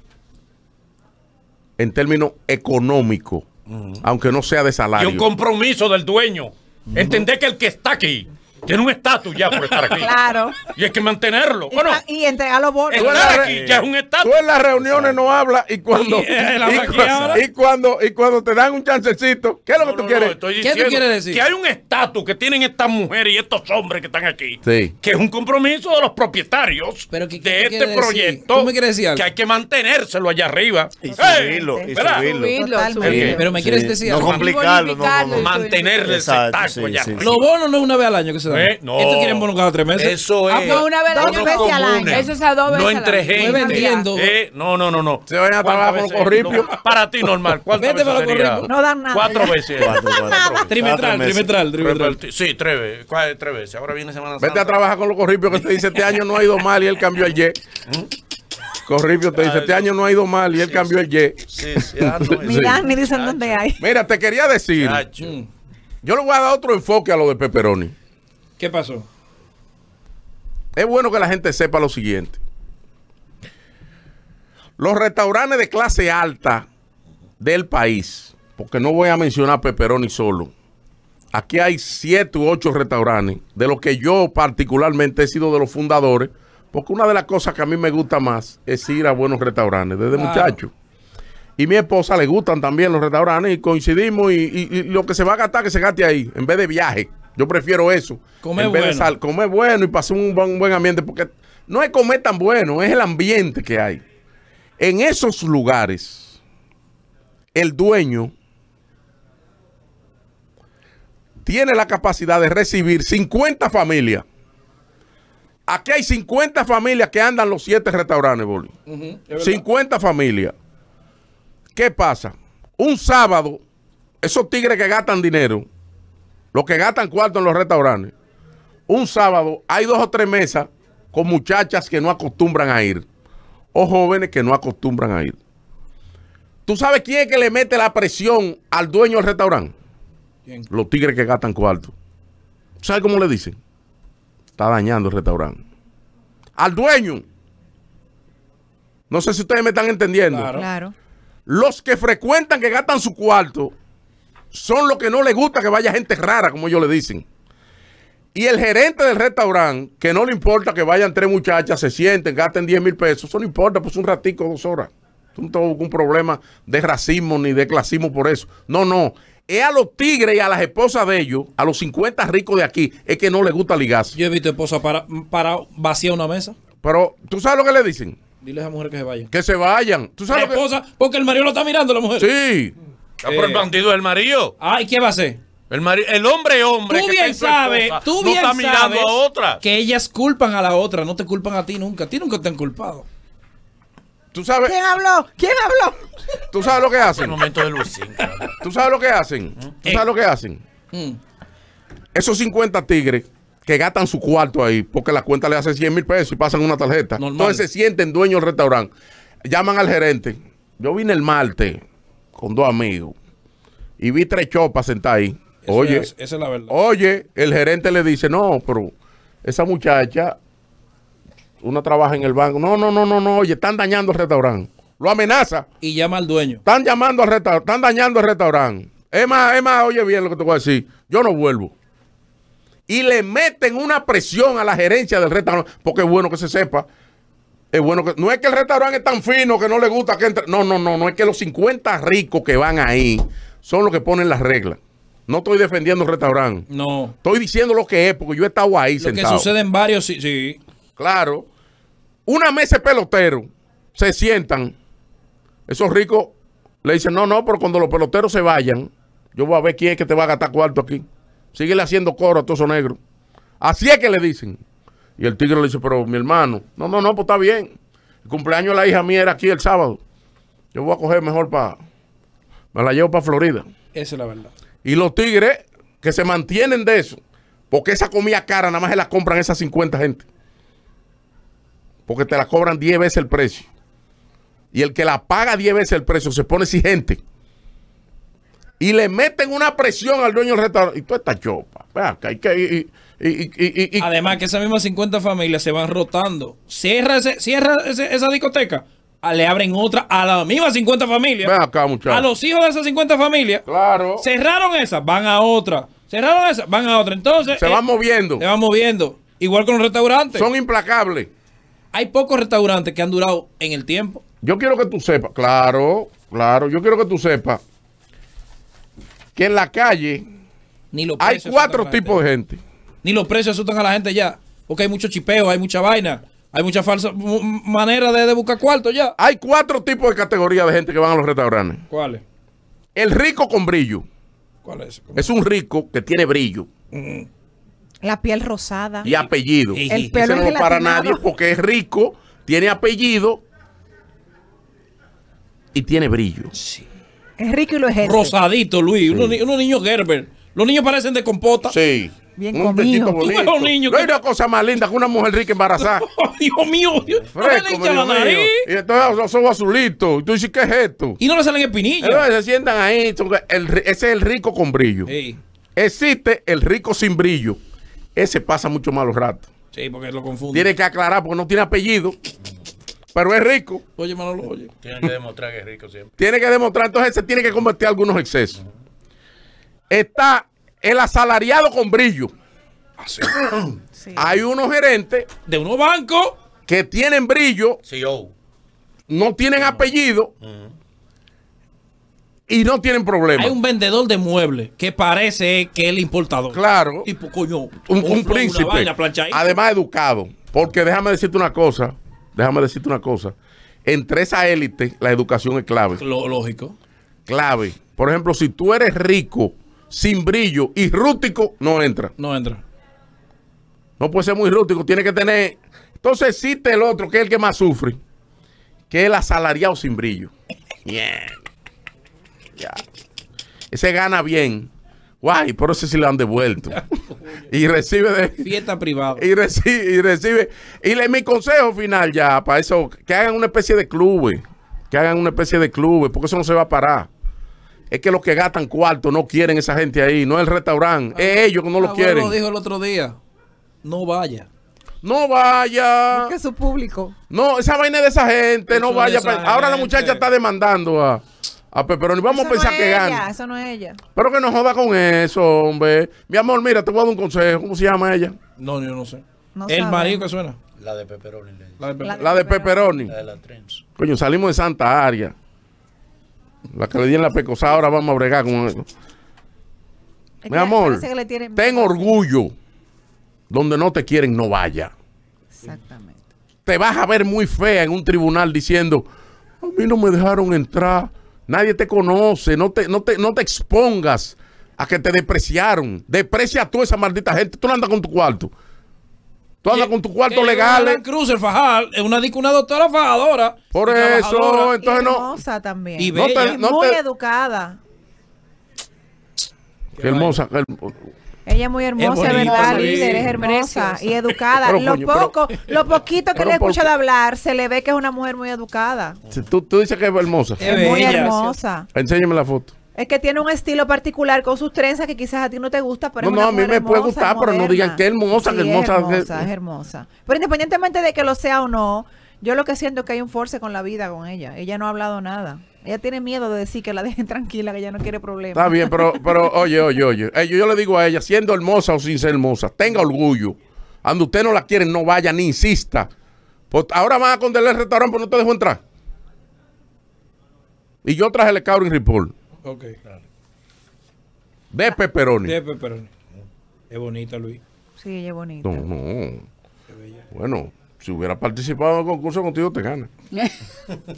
En términos económicos, uh-huh. aunque no sea de salario. Y un compromiso del dueño. Uh-huh. Entender que el que está aquí tiene un estatus ya por estar aquí. Claro. Y hay que mantenerlo. Bueno, y entregar los bonos. Estar aquí ya es un estatus. Tú en las reuniones no hablas y cuando, y, y, cuando, y cuando te dan un chancecito, ¿qué es lo no, que tú no, quieres? No, estoy diciendo, ¿qué tú quieres decir? Que hay un estatus que tienen estas mujeres y estos hombres que están aquí. Sí. Que es un compromiso de los propietarios Pero que, de este proyecto. Me decir que hay que mantenérselo allá arriba. Y subirlo. Hey, y subirlo. subirlo, subirlo. Sí. Pero me quieres sí. decir no complicarlo. No, no, mantenerle ese estatus allá arriba. Los bonos no es una vez al año que se dan. ¿Eh? No. Esto quieren bonos cada tres meses. Eso es. Ah, no, una vez al año. Eso es a dos veces. No entre gente. Eh, no, no, no, no. Se van a trabajar por los Corripio. No, para ti normal. ¿Cuántas Vete veces sería? No dan nada. Cuatro veces. Cuatro, cuatro, trimestral, trimestral, trimestral. Sí, tres veces. Tres veces. Ahora viene Semana Santa. Vete a trabajar con los Corripios que te dice este año no ha ido mal y él cambió el Y. Corripio te dice este año no ha ido mal y él cambió el Y. Sí, sí. Mirá, ni dicen dónde hay. Mira, te quería decir. Yo le voy a dar otro enfoque a lo de Pepperoni. ¿Qué pasó? Es bueno que la gente sepa lo siguiente. Los restaurantes de clase alta del país, porque no voy a mencionar Pepperoni solo. Aquí hay siete u ocho restaurantes, de los que yo particularmente he sido de los fundadores, porque una de las cosas que a mí me gusta más es ir a buenos restaurantes desde claro. muchacho. Y a mi esposa le gustan también los restaurantes y coincidimos y, y, y lo que se va a gastar que se gaste ahí, en vez de viaje. Yo prefiero eso. Comer en vez bueno. De sal, comer bueno y pasar un, un buen ambiente. Porque no es comer tan bueno, es el ambiente que hay. En esos lugares, el dueño tiene la capacidad de recibir cincuenta familias. Aquí hay cincuenta familias que andan los siete restaurantes, Boli. Uh-huh, cincuenta familias. ¿Qué pasa? Un sábado, esos tigres que gastan dinero, los que gastan cuarto en los restaurantes, un sábado hay dos o tres mesas con muchachas que no acostumbran a ir o jóvenes que no acostumbran a ir. ¿Tú sabes quién es que le mete la presión al dueño del restaurante? ¿Quién? Los tigres que gastan cuarto. ¿Sabes cómo le dicen? Está dañando el restaurante. Al dueño. No sé si ustedes me están entendiendo. Claro. Claro. Los que frecuentan, que gastan su cuarto, son los que no les gusta que vaya gente rara, como ellos le dicen. Y el gerente del restaurante, que no le importa que vayan tres muchachas, se sienten, gasten diez mil pesos, eso no importa, pues un ratico, dos horas. No tengo ningún problema de racismo ni de clasismo por eso. No, no. Es a los tigres y a las esposas de ellos, a los cincuenta ricos de aquí, es que no les gusta ligarse. Yo he visto esposas para, para vaciar una mesa. Pero, ¿tú sabes lo que le dicen? Dile a esa mujer que se vayan. Que se vayan. ¿Tú sabes la lo esposa? Que... Porque el marido lo está mirando, la mujer. Sí. Está eh... por el bandido del marido. Ay, ¿qué va a hacer? El, mari... el hombre hombre. Tú que bien sabes, tú no bien está mirando sabes a otra. Que ellas culpan a la otra, no te culpan a ti nunca. A ti nunca te han culpado. ¿Tú sabes? ¿Quién habló? ¿Quién habló? ¿Tú sabes lo que hacen? El momento de Lucín. ¿Tú sabes lo que hacen? ¿Tú eh. sabes lo que hacen? Mm. Esos cincuenta tigres que gastan su cuarto ahí porque la cuenta le hace cien mil pesos y pasan una tarjeta. Normal. Entonces se sienten dueños del restaurante. Llaman al gerente. Yo vine el martes con dos amigos y vi tres chopas sentadas ahí. Eso oye, es, esa es la verdad. Oye, el gerente le dice, no, pero esa muchacha... Una trabaja en el banco. No, no, no, no, no. Oye, están dañando el restaurante. Lo amenaza. Y llama al dueño. Están llamando al restaurante. Están dañando el restaurante. Es más, es más, oye bien lo que te voy a decir. Yo no vuelvo. Y le meten una presión a la gerencia del restaurante. Porque es bueno que se sepa. Es bueno que... No es que el restaurante es tan fino que no le gusta que entre. No, no, no. No es que los cincuenta ricos que van ahí son los que ponen las reglas. No estoy defendiendo el restaurante. No. Estoy diciendo lo que es porque yo he estado ahí sentado. Lo que sucede en varios... Sí. sí. Claro, una mesa de peloteros se sientan, esos ricos le dicen, no, no, pero cuando los peloteros se vayan, yo voy a ver quién es que te va a gastar cuarto aquí. Síguele haciendo coro a todos esos negros. Así es que le dicen. Y el tigre le dice, pero mi hermano, no, no, no, pues está bien. El cumpleaños de la hija mía era aquí el sábado. Yo voy a coger mejor para, me la llevo para Florida. Esa es la verdad. Y los tigres que se mantienen de eso, porque esa comida cara nada más se la compran esas cincuenta gente. Porque te la cobran diez veces el precio. Y el que la paga diez veces el precio se pone exigente. Y le meten una presión al dueño del restaurante. Y toda esta chopa. Y, y, y, y, y, Además que esas mismas cincuenta familias se van rotando. Cierra, ese, cierra ese, esa discoteca. Le abren otra a las mismas cincuenta familias. Ven acá, muchachos. A los hijos de esas cincuenta familias. Claro. Cerraron esas, van a otra. Cerraron esas, van a otra. Entonces. Se eh, van moviendo. Se van moviendo. Igual con los restaurantes. Son implacables. Hay pocos restaurantes que han durado en el tiempo. Yo quiero que tú sepas, claro, claro, yo quiero que tú sepas que en la calle Ni los hay cuatro tipos de gente. Ni los precios asustan a la gente ya, porque hay mucho chipeo, hay mucha vaina, hay mucha falsa manera de, de buscar cuarto ya. Hay cuatro tipos de categoría de gente que van a los restaurantes. ¿Cuáles? El rico con brillo. ¿Cuál es? ¿Cómo? Es un rico que tiene brillo. Mm. La piel rosada. Y apellido. El, el pelo no para nadie porque es rico, tiene apellido y tiene brillo. Sí. Es rico y lo ejerce. Rosadito, Luis. Sí. Unos, unos niños Gerber. Los niños parecen de compota. Sí. Bien un comido. Los niños no que... hay una cosa más linda que una mujer rica embarazada. Dios mío. Dios. Fresco, no le la nariz. Y entonces los ojos azulitos. Y tú dices, ¿qué es esto? Y no le salen espinillas. Se sientan ahí. El, ese es el rico con brillo. Sí. Existe el rico sin brillo. Ese pasa mucho malos ratos. Sí, porque lo confunde. Tiene que aclarar porque no tiene apellido, pero es rico. Oye, Manolo, oye. Tiene que demostrar que es rico siempre. Tiene que demostrar, entonces se tiene que combatir algunos excesos. Uh-huh. Está el asalariado con brillo. Así. Sí. Hay unos gerentes de unos bancos que tienen brillo, C E O. No tienen uh-huh. apellido. Uh-huh. Y no tienen problema. Hay un vendedor de muebles que parece que es el importador. Claro. Tipo, coño. Un, un, un príncipe. Vaina, además, educado. Porque déjame decirte una cosa. Déjame decirte una cosa. Entre esa élite, la educación es clave. Lo, lógico. Clave. Por ejemplo, si tú eres rico, sin brillo y rústico, no entra. No entra. No puede ser muy rústico. Tiene que tener... Entonces existe el otro, que es el que más sufre. Que es el asalariado sin brillo. Yeah. Ya. Ese gana bien. Guay, por eso sí lo han devuelto. Y recibe de... Fiesta privada. Y recibe, y recibe. Y le, mi consejo final ya, para eso, que hagan una especie de clubes. Que hagan una especie de clubes, porque eso no se va a parar. Es que los que gastan cuarto no quieren esa gente ahí, no es el restaurante. Ah, es ellos que no lo quieren. Lo dijo el otro día. No vaya. No vaya. Porque es su público. No, esa vaina es de esa gente, eso no vaya. Ahora gente. La muchacha está demandando a... A Pepperoni, vamos eso a pensar no es que ella, gana. Eso no es ella. Pero que no joda con eso, hombre. Mi amor, mira, te voy a dar un consejo. ¿Cómo se llama ella? No, yo no sé. No el sabe. Marido que suena. La de Pepperoni. La de Pepperoni. La de, Pepperoni. La de la trenza. Coño, salimos de Santa Área. La que le di en la pecosada, ahora vamos a bregar con eso. Tenía, mi amor, que le tienen... ten orgullo. Donde no te quieren, no vaya. Exactamente. Te vas a ver muy fea en un tribunal diciendo, a mí no me dejaron entrar, nadie te conoce, no te, no te, no te expongas a que te depreciaron. Deprecia tú a esa maldita gente. Tú no andas con tu cuarto. Tú andas con tu cuarto legal. En Cruz, el Fajal, es una una doctora fajadora. Por eso, entonces no. Hermosa también. Y no te, no muy te... educada. Qué hermosa. Qué hermosa. Ella es muy hermosa, es bonito, ¿verdad? Líder, es hermosa y educada. Pero, lo coño, poco, pero, lo poquito que le he escuchado hablar, se le ve que es una mujer muy educada. Si tú, tú dices que es hermosa. Es, es muy bella, hermosa. Sí. Enséñame la foto. Es que tiene un estilo particular con sus trenzas que quizás a ti no te gusta, pero no, es una no, mujer a mí me hermosa, puede gustar, moderna. Pero no digan que hermosa, sí, que hermosa, es hermosa, que... es hermosa. Pero independientemente de que lo sea o no, yo lo que siento es que hay un force con la vida con ella. Ella no ha hablado nada. Ella tiene miedo de decir que la dejen tranquila, que ella no quiere problemas. Está bien, pero, pero oye, oye, oye. Yo, yo le digo a ella, siendo hermosa o sin ser hermosa, tenga orgullo. Cuando usted no la quiere, no vaya ni insista. Pues ahora van a condenar el restaurante porque no te dejó entrar. Y yo traje el Cabrin Report. Ok, claro. De Pepperoni. De Pepperoni. Es bonita, Luis. Sí, ella es bonita. No, no. Bueno. Si hubiera participado en el concurso contigo, te gana.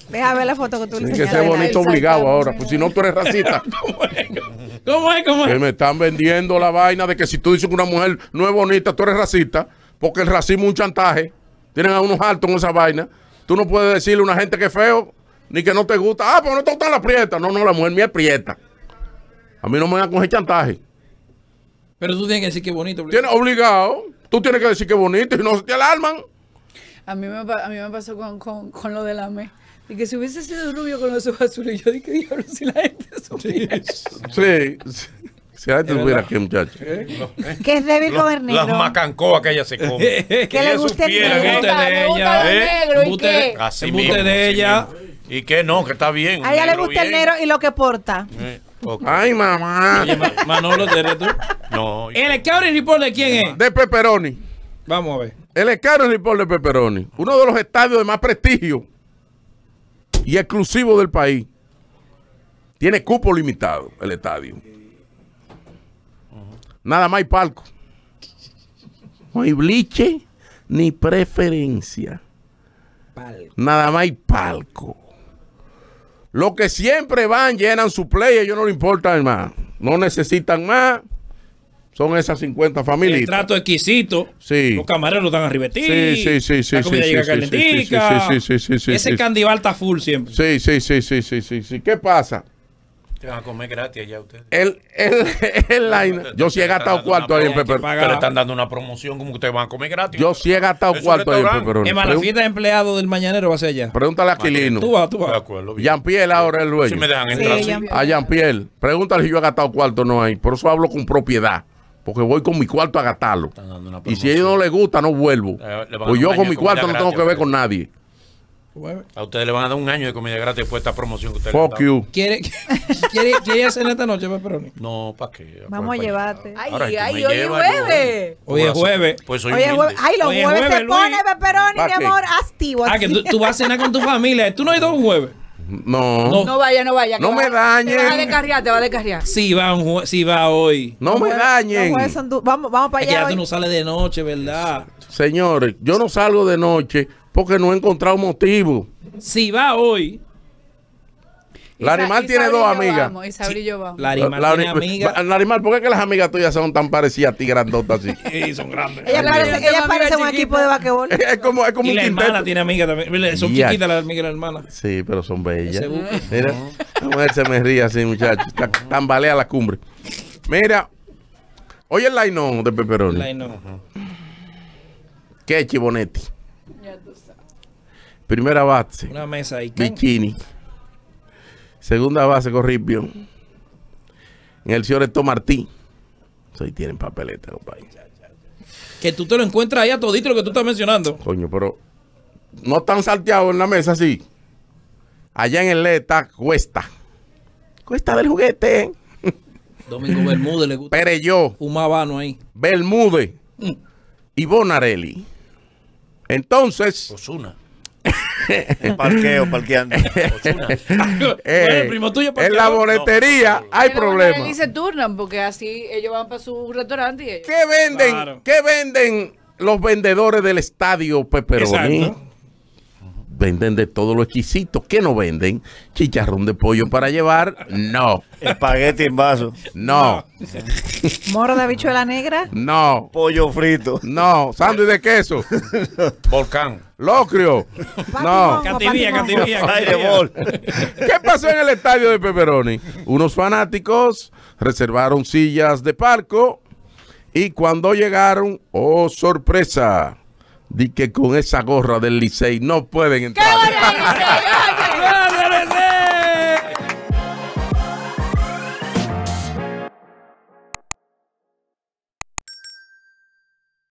Deja ver la foto que tú le enseñaste. Tienes que ser bonito obligado ahora, pues si no tú eres racista. ¿Cómo es? ¿Cómo es? ¿Cómo es? Que me están vendiendo la vaina de que si tú dices que una mujer no es bonita, tú eres racista, porque el racismo es un chantaje. Tienen a unos altos en esa vaina. Tú no puedes decirle a una gente que es feo, ni que no te gusta. Ah, pero no te gusta la prieta. No, no, la mujer mía es prieta. A mí no me van a coger chantaje. Pero tú tienes que decir que es bonito. Tienes obligado. Tú tienes que decir que es bonito y no se te alarman. A mí, me, a mí me pasó con, con, con lo de la M E. Y que si hubiese sido rubio con los ojos azules, yo dije, diablo, si la gente supiera. Sí, sí, si la gente supiera aquí, muchacho. Que es débil con el negro. Las macancoas que ella se come. Que, que le guste el negro. Que le gusta el negro. ¿Y qué? Así mismo. De ella. ¿Y qué no? Que está bien. A ella le gusta el negro y lo que porta. Okay. Ay, mamá. Oye, Manolo, ¿eres tú? No. ¿El Cabrin Report de quién es? De Pepperoni. Vamos a ver. El Escaro Report de Pepperoni, uno de los estadios de más prestigio y exclusivo del país. Tiene cupo limitado el estadio. Nada más hay palco. No hay bliche ni preferencia. Nada más hay palco. Los que siempre van, llenan su play, ellos no le importan más. No necesitan más. Son esas cincuenta familias. El trato exquisito. Sí. Los camareros están arriba de ti. Sí, sí, sí, sí. La comida llega calentica. Sí, sí, sí, sí. Ese candival está full siempre. Sí, sí, sí, sí, sí, sí, sí. ¿Qué pasa? Te van a comer gratis allá ustedes. El, el, el line. Yo sí he gastado cuarto ahí en Pepperoni. Pero le están dando una promoción como que ustedes van a comer gratis. Yo sí he gastado cuarto ahí en Pepperoni. En la fiesta de empleados del Mañanero va a ser allá. Pregúntale a Aquilino. Tú vas, tú vas. Jean Piel ahora es el dueño. Si me dejan entrar. A Jean Piel. Pregúntale si yo he gastado cuarto no hay. Por eso hablo con propiedad. Porque voy con mi cuarto a gastarlo. Y si a ellos no les gusta, no vuelvo. Eh, pues yo con mi cuarto no tengo que ver con nadie. A ustedes le van a dar un año de comida gratis después de esta promoción que ustedes le dan. Fuck you. ¿Quiere, quiere, ¿Quiere hacer esta noche, Pepperoni? No, ¿para qué? Vamos a llevarte. Ay, Ahora, ay, hoy es jueves. Hoy es jueves. Pues hoy es jueves. Ay, los jueves, jueves se pone Pepperoni, mi amor, activo. Ah, que tú, tú vas a cenar con tu familia. Tú no has ido un jueves. No. no, no vaya, no vaya. No va, me dañen. Te va a descarriar, te va a descarriar. Sí, va, un sí va hoy. No, no me dañen. No vamos, vamos para allá. Es que ya hoy. Tú no sales de noche, ¿verdad? Señores, yo no salgo de noche porque no he encontrado motivo. Sí va hoy. Larimal tiene dos amigas. Isabel y yo vamos. Larimal tiene amigas. Larimal, ¿por qué es que las amigas tuyas son tan parecidas a ti, grandotas así? Sí, son grandes. Ellas parecen ella parece un equipo de basquetbol. Es, es como, es como y un la quinteto. Hermana tiene amigas también. Son yeah. chiquitas las amigas y las hermanas. Sí, pero son bellas. Mira, la mujer se me ríe así, muchachos. Tambalea la cumbre. Mira, oye el lainón de Pepperoni. Lainón. Uh-huh. ¿Qué es Chibonetti? Ya tú sabes. Primera base. Una mesa ahí. Bikini. Segunda base, Corripio. En el señor Héctor Martín. Ahí tienen papeleta, compadre. Que tú te lo encuentras ahí a todito lo que tú estás mencionando. Coño, pero no están salteados en la mesa, sí. Allá en el L E D está Cuesta. Cuesta del juguete. Domingo Bermúdez le gusta. Perelló. Humabano ahí. Bermúdez. Mm. Y Bonarelli. Entonces. Ozuna. Parqueo, parqueando. eh, el primo tuyo parqueo. En la boletería no, hay problemas. Y se turnan porque así ellos van para su restaurante. Y ellos... ¿Qué venden? Claro. ¿Qué venden los vendedores del estadio Pepperoni? Exacto. Venden de todos los exquisitos. ¿Qué no venden? Chicharrón de pollo para llevar. No. Espagueti en vaso. No. Moro de habichuela negra. No. Pollo frito. No. Sándwich de queso. Volcán. Locrio. No. Cativía, cativía. ¿Qué pasó en el estadio de Pepperoni? Unos fanáticos reservaron sillas de palco y cuando llegaron, ¡oh, sorpresa! Di que con esa gorra del Licey no pueden entrar. ¡Qué